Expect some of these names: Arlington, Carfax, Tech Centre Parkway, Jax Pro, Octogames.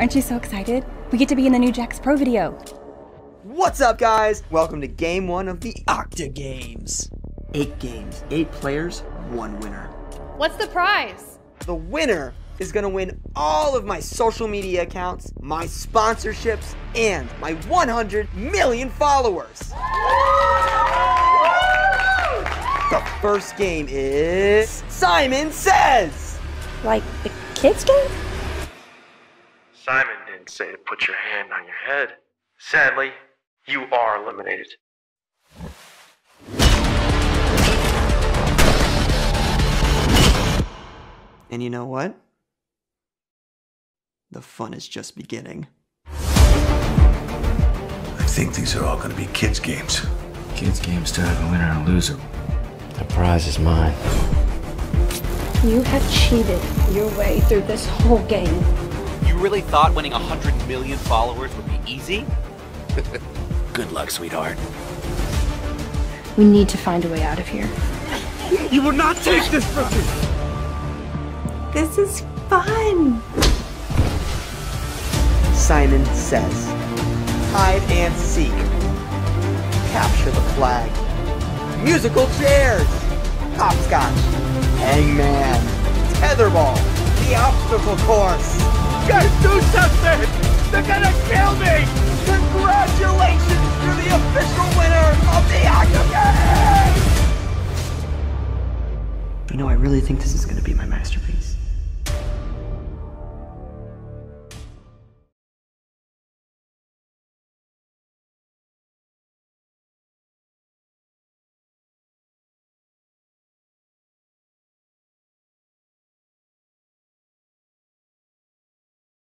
Aren't you so excited? We get to be in the new Jax Pro video. What's up, guys? Welcome to game one of the Octogames. 8 games, 8 players, 1 winner. What's the prize? The winner is gonna win all of my social media accounts, my sponsorships, and my 100 million followers. The first game is Simon Says. Like the kids' game? Simon didn't say to put your hand on your head. Sadly, you are eliminated. And you know what? The fun is just beginning. I think these are all gonna be kids' games. Kids' games to have a winner and a loser. The prize is mine. You have cheated your way through this whole game. You really thought winning 100 million followers would be easy? Good luck, sweetheart. We need to find a way out of here. You will not take this from me! This is fun! Simon Says. Hide and seek. Capture the flag. Musical chairs, hopscotch, hangman, tetherball, the obstacle course. Guys, do something! They're gonna kill me! Congratulations, you're the official winner of the Octogames! You know, I really think this is gonna be my masterpiece.